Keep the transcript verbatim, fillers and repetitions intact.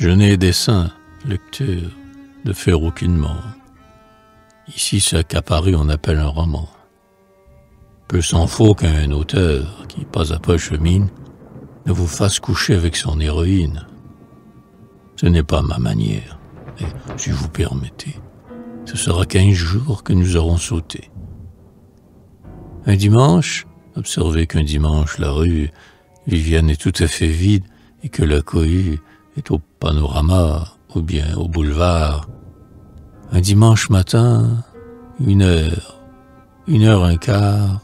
Je n'ai dessein, lecteur, de faire aucune mort. Ici, ce qu'apparu on appelle un roman. Peu s'en faut qu'un auteur, qui pas à pas chemine, ne vous fasse coucher avec son héroïne. Ce n'est pas ma manière, et, si vous permettez, ce sera quinze jours que nous aurons sauté. Un dimanche, observez qu'un dimanche, la rue Vivienne est tout à fait vide et que la cohue est au panorama ou bien au boulevard. Un dimanche matin, une heure, une heure un quart,